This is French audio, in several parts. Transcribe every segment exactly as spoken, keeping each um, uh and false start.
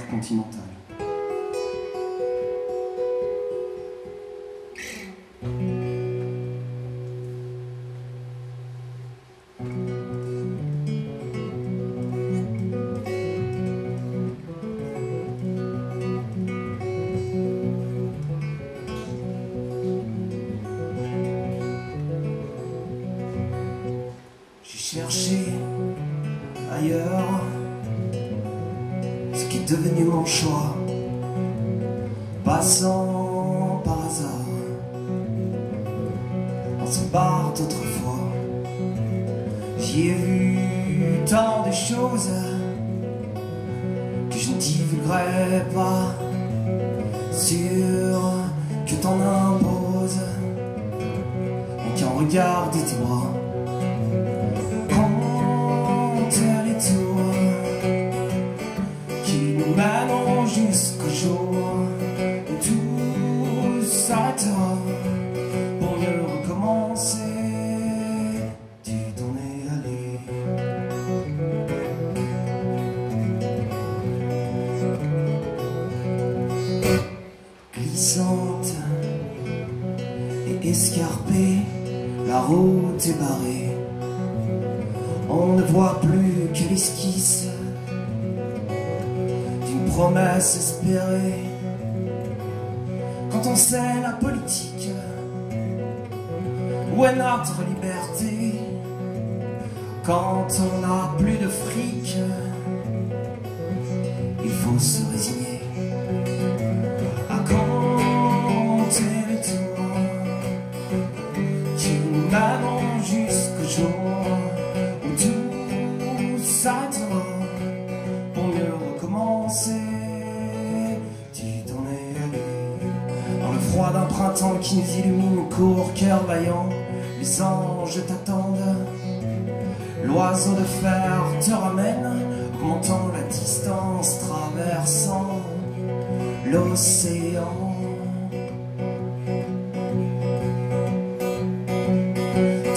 Intercontinentale. chercher ailleurs ce qui est devenu mon choix, passant par hasard. On se barre d'autrefois. J'y ai vu tant de choses que je ne divulguerai pas, sûr que t'en imposes et qu'en regard de tes bras. Jusqu'au jour où tout s'arrêtera pour mieux recommencer, tu t'en es allé. Glissante et escarpée, la route est barrée. On ne voit plus que l'esquisse, promesse espérée. Quand on sait la politique, où est notre liberté? Quand on n'a plus de fric, il faut se résigner à compter les tours qui nous mèneront jusqu'au jour où tout s'arrêtera pour mieux recommencer. D'un printemps qui nous illumine au court cœur vaillant, les anges t'attendent. L'oiseau de fer te ramène, augmentant la distance, traversant l'océan.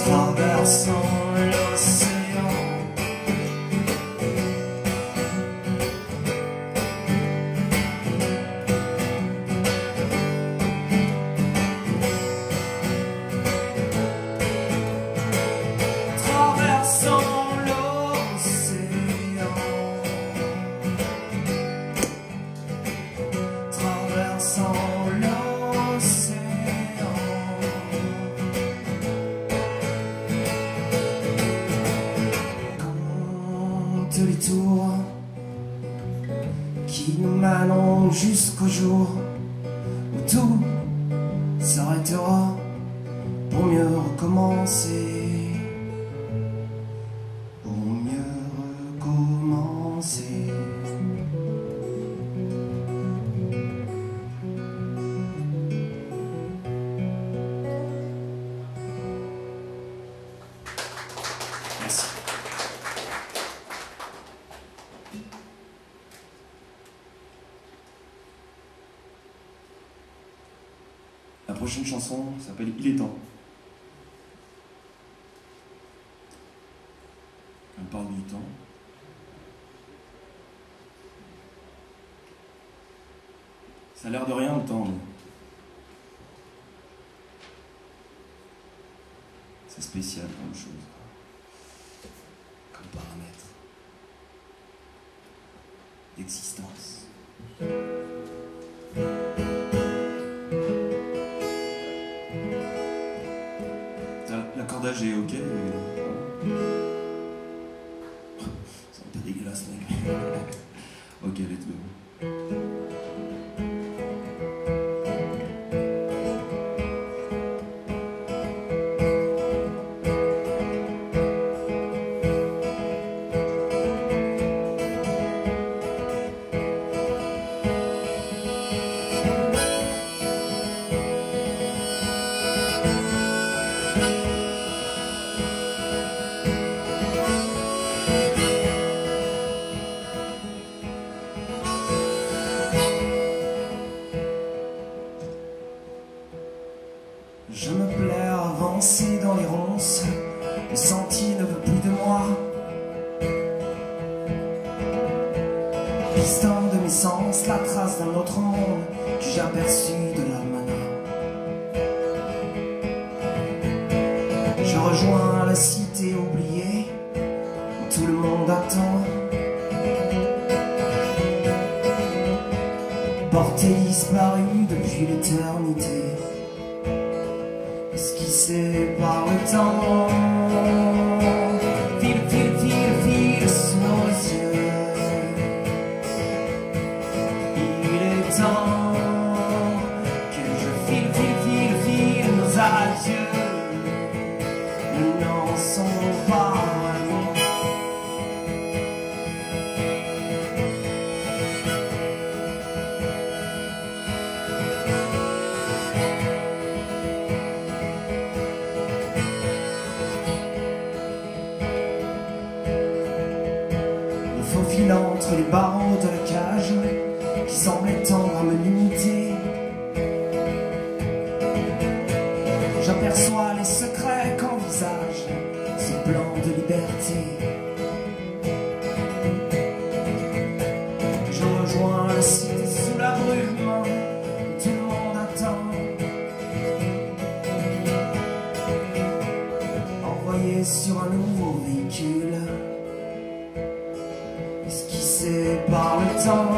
Traversant l'océan. Les tours qui nous mèneront jusqu'au jour où tout s'arrêtera pour mieux recommencer, pour mieux recommencer. Merci. La prochaine chanson s'appelle « Il est temps ». Elle parle du temps. Ça a l'air de rien, le temps. C'est spécial comme chose, comme paramètre d'existence. L'accordage est ok, mais... c'est un peu dégueulasse, mec. Ok, let's go. Je me plais à avancer dans les ronces, le sentier ne veut plus de moi. Distant de mes sens, la trace d'un autre monde que j'ai aperçu de l'Almana. Je rejoins la cité oubliée, où tout le monde attend. Portée disparue depuis l'éternité, esquissé par le temps. fil entre les barreaux de la cage qui semble étendre à m'unité. J'aperçois les secrets qu'envisage ce plan de liberté. Je rejoins la cité sous la brume où tout le monde attend, envoyé sur un nouveau véhicule, esquissé par le temps.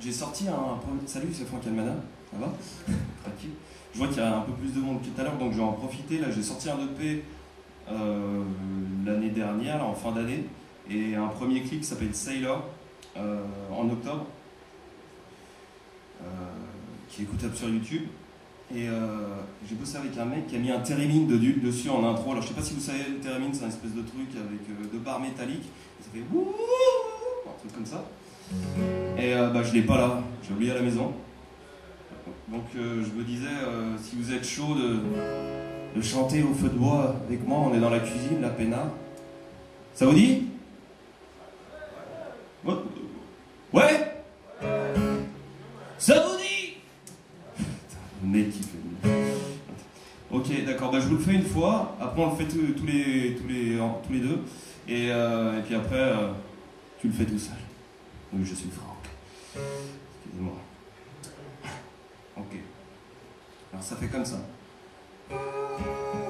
J'ai sorti un... Salut, c'est Franck Almana, ça va? Tranquille. Je vois qu'il y a un peu plus de monde que tout à l'heure, donc je vais en profiter. Là, j'ai sorti un E P euh, l'année dernière, là, en fin d'année, et un premier clip qui s'appelle Sailor, euh, en octobre, euh, qui est écoutable sur YouTube. Et euh, j'ai bossé avec un mec qui a mis un theremin de, dessus en intro. Alors, je sais pas si vous savez, le theremin, c'est un espèce de truc avec euh, deux barres métalliques. Ça fait wouh, un truc comme ça. Et euh, bah, je l'ai pas là, j'ai oublié à la maison. Donc euh, je me disais, euh, si vous êtes chaud de, de chanter au feu de bois avec moi, on est dans la cuisine, la peinard. Ça vous dit? Ouais, ouais. Ça vous dit? Putain, le mec qui fait... Ok, d'accord, bah, je vous le fais une fois, après on le fait tous, tous, les, tous, les, tous les deux. Et, euh, et puis après, euh, tu le fais tout seul. Oui, je suis Franck. Excusez-moi. Ok. Alors ça fait comme ça.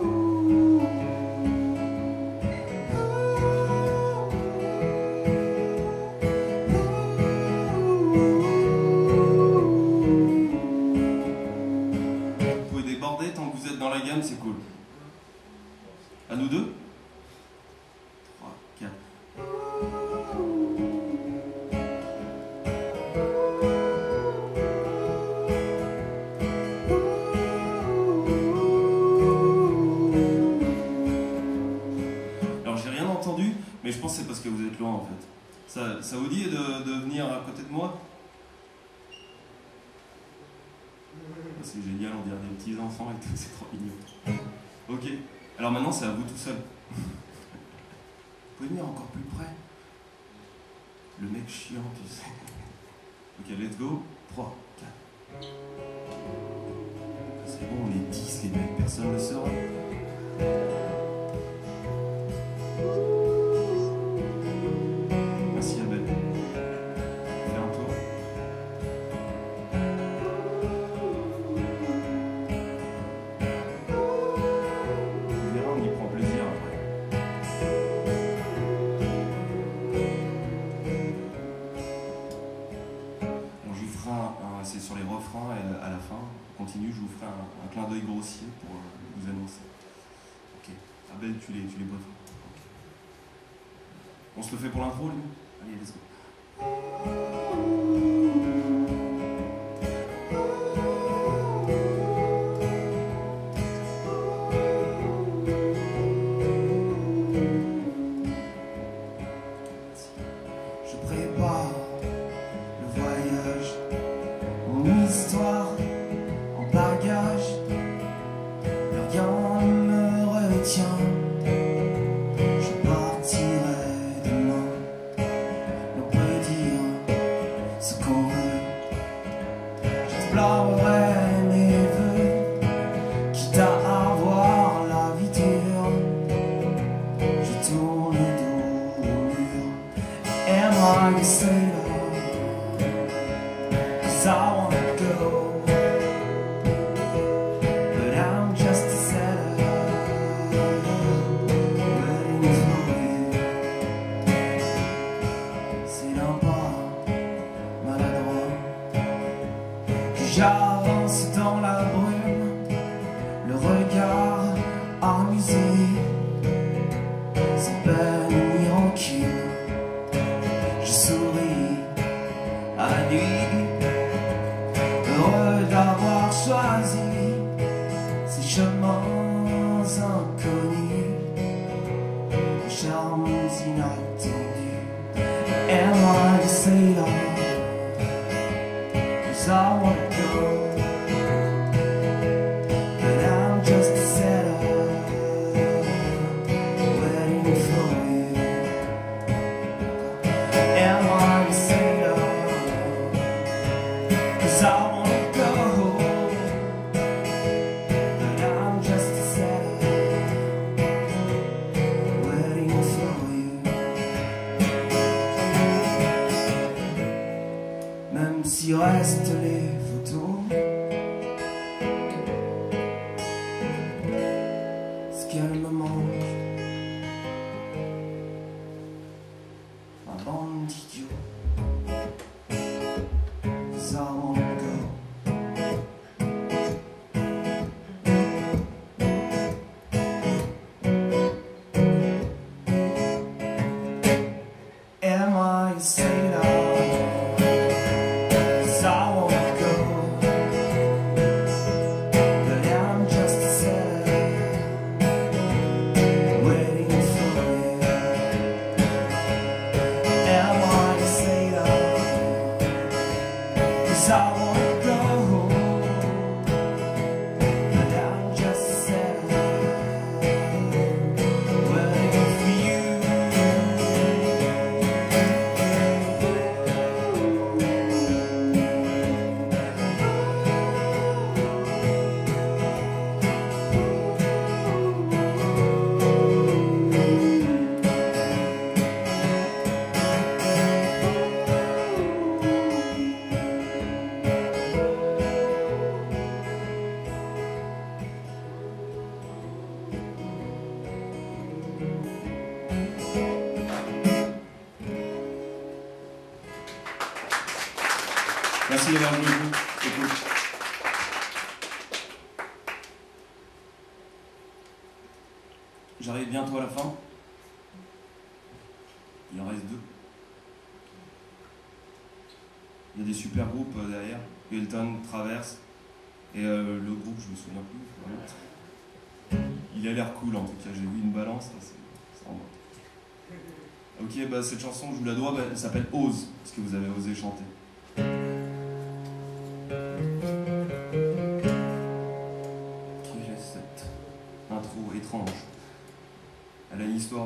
Vous pouvez déborder tant que vous êtes dans la gamme, c'est cool. À nous deux. Ça, ça vous dit de, de venir à côté de moi? C'est génial, on dirait des petits enfants et tout, c'est trop mignon. Ok, alors maintenant c'est à vous tout seul. Vous pouvez venir encore plus près? Le mec chiant, tu sais. Ok, let's go. trois, quatre. C'est bon, on est dix les mecs, personne ne sera. Ah ben tu les, tu les bois. Okay. On se le fait pour l'intro, lui. Allez, let's go. J'arrive bientôt à la fin. Il en reste deux. Il y a des super groupes derrière. Elton, Traverse. Et euh, le groupe, je me souviens plus. Vraiment. Il a l'air cool en tout cas. J'ai vu une balance. Là, c'est vraiment... Ok, bah, cette chanson, je vous la dois. Bah, elle s'appelle Ose, parce que vous avez osé chanter.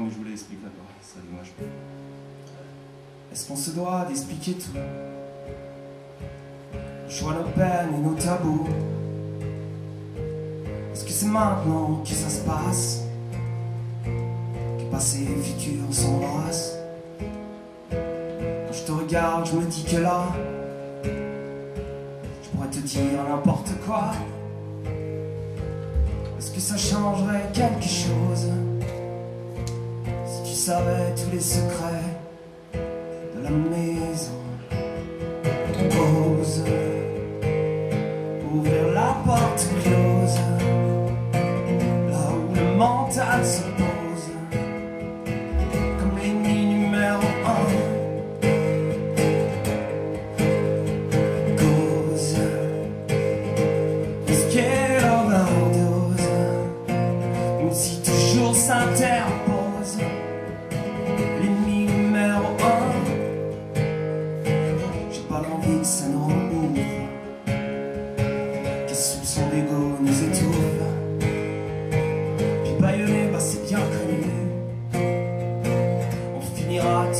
Mais je vous l'explique là-bas, c'est dommage. Est-ce qu'on se doit d'expliquer tout? Je vois nos peines et nos tabous. Est-ce que c'est maintenant que ça se passe? Que passé et futur s'embrassent? Quand je te regarde, je me dis que là, je pourrais te dire n'importe quoi. Est-ce que ça changerait quelque chose? Je savais tous les secrets de la maison. Pause, ouvrir la porte close, là où le mental se pose comme les nuits numéro un. Cause est-ce qu'elle en overdose, même si toujours s'interpose les nuits numéro un. J'ai pas l'envie que ça nous rembourse, qu'elle sous son égo nous étouffe.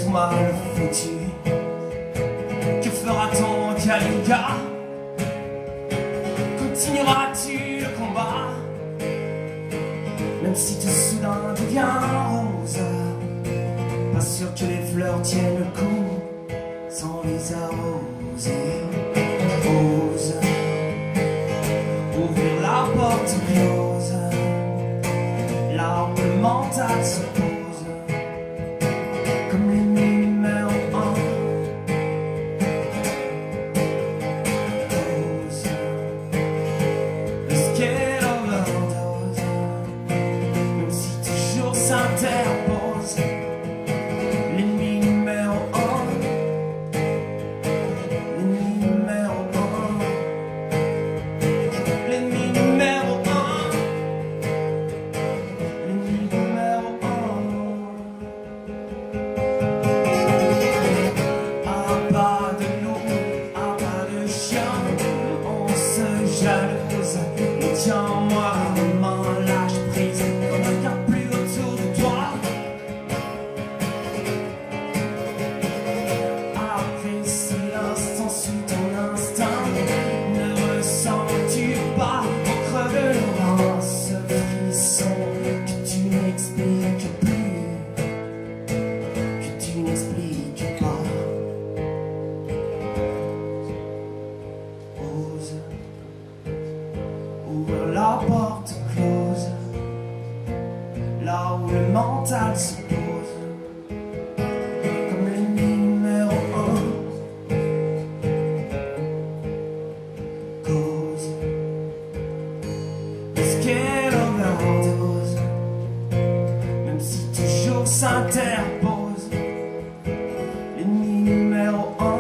Tout mal foutu, que fera-t-on, Caliga? Continueras-tu le combat, même si tout soudain devient rose? Pas sûr que les fleurs tiennent le coup sans les arroser. Ose ouvrir la porte close, l'arme mentale se pose. La porte close, là où le mental se pose, comme les numéro un. Cause, est-ce qu'elle overdose, même si toujours s'interpose l'ennemi numéro un.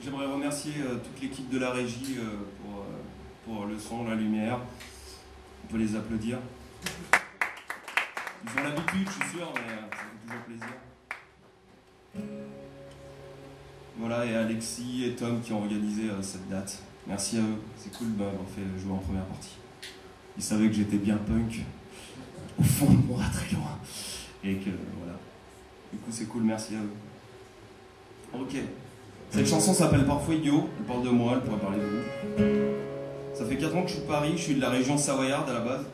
J'aimerais remercier euh, toute l'équipe de la régie euh, pour, euh, pour le son, la lumière. On peut les applaudir. Ils ont l'habitude, je suis sûr, mais euh, ça fait toujours plaisir. Voilà, et Alexis et Tom qui ont organisé euh, cette date. Merci à eux, c'est cool d'avoir fait jouer en première partie. Ils savaient que j'étais bien punk, au fond de moi, très loin. Et que, euh, voilà. Du coup, c'est cool, merci à eux. Ok. Cette chanson s'appelle Parfois Idiot, elle parle de moi, elle pourrait parler de vous. Ça fait quatre ans que je suis de Paris, je suis de la région Savoyarde à la base,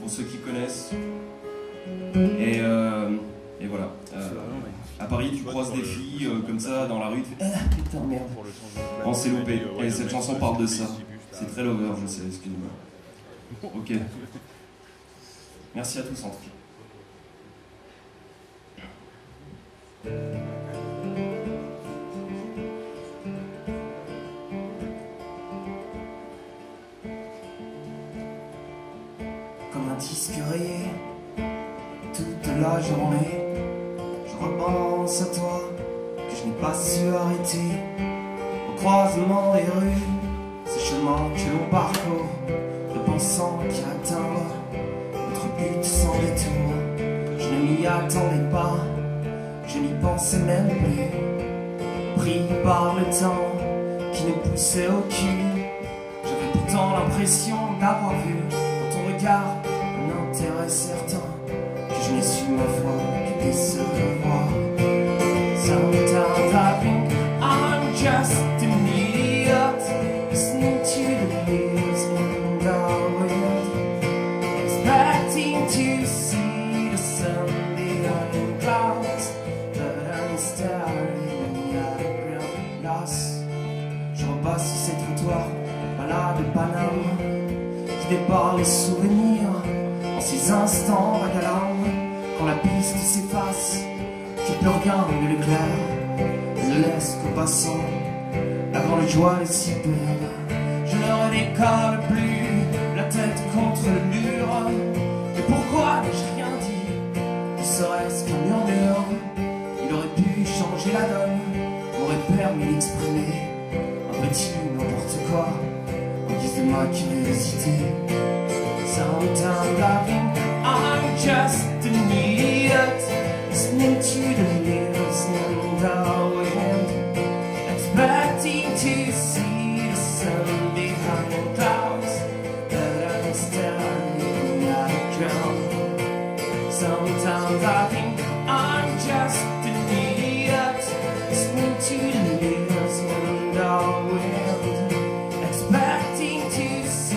pour ceux qui connaissent. Et, euh, et voilà. Euh, à Paris, tu croises des filles euh, comme ça dans la rue, tu fais ah putain merde. On s'est loupé. Et cette chanson parle de ça. C'est très lover, je sais, excuse-moi. Ok. Merci à tous, Antri. Disque rayé, toute la journée, je repense à toi, que je n'ai pas su arrêter. Au croisement des rues, ces chemins que l'on parcourt, repensant qu'à atteindre notre but sans détour. Je ne m'y attendais pas, je n'y pensais même plus. Pris par le temps qui nous poussait au cul, j'avais pourtant l'impression d'avoir vu dans ton regard un intérêt certain que je n'ai su ma foi que décevoir. Sometimes I think I'm just an idiot, listening to the news in the wind, expecting to see the sun behind the clouds, but I mystère il y a plein de places. Je repasse sur ces trottoirs, malade de Paname. Je dépare les souvenirs en ces instants vagues à l'âme. Quand la piste s'efface, je peux regarder l'éclair. Je ne laisse qu'aux passants la grande joie les si belle. Je ne décale plus la tête contre le mur. Et pourquoi n'ai-je rien dit, ne serait-ce qu'un murmure? Il aurait pu changer la donne, aurait permis d'exprimer un petit n'importe quoi en guise de maquillosité. Sometimes I think I'm just an idiot, listening to the hills and the wind, expecting to see the sun behind the clouds, but I'm standing on the ground. Sometimes I think I'm just an idiot, listening to the hills and the wind, expecting to see.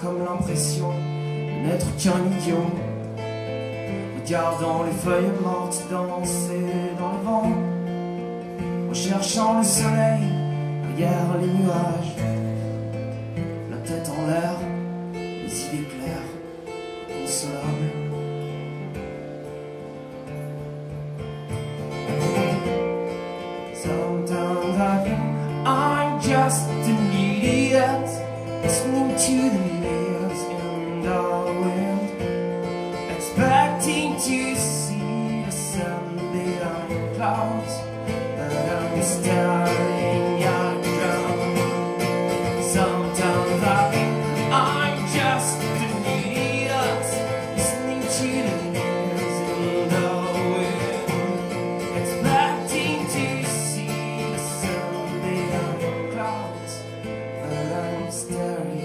Comme l'impression de n'être qu'un idiot, regardant les feuilles mortes danser dans le vent, en cherchant le soleil derrière les nuages, la tête en l'air, les idées claires, consolables. Sometimes I think I'm just an idiot, listening to the leaves in the wind, expecting to see the sun behind the clouds, but I'm staring at the ground. Sometimes I think I'm just an idiot, listening to the leaves in the wind, expecting to see the sun behind the clouds, but I'm staring.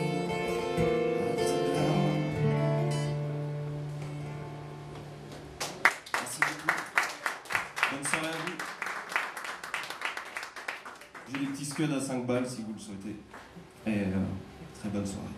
J'ai des petits scuds à cinq balles si vous le souhaitez. Et euh, très bonne soirée.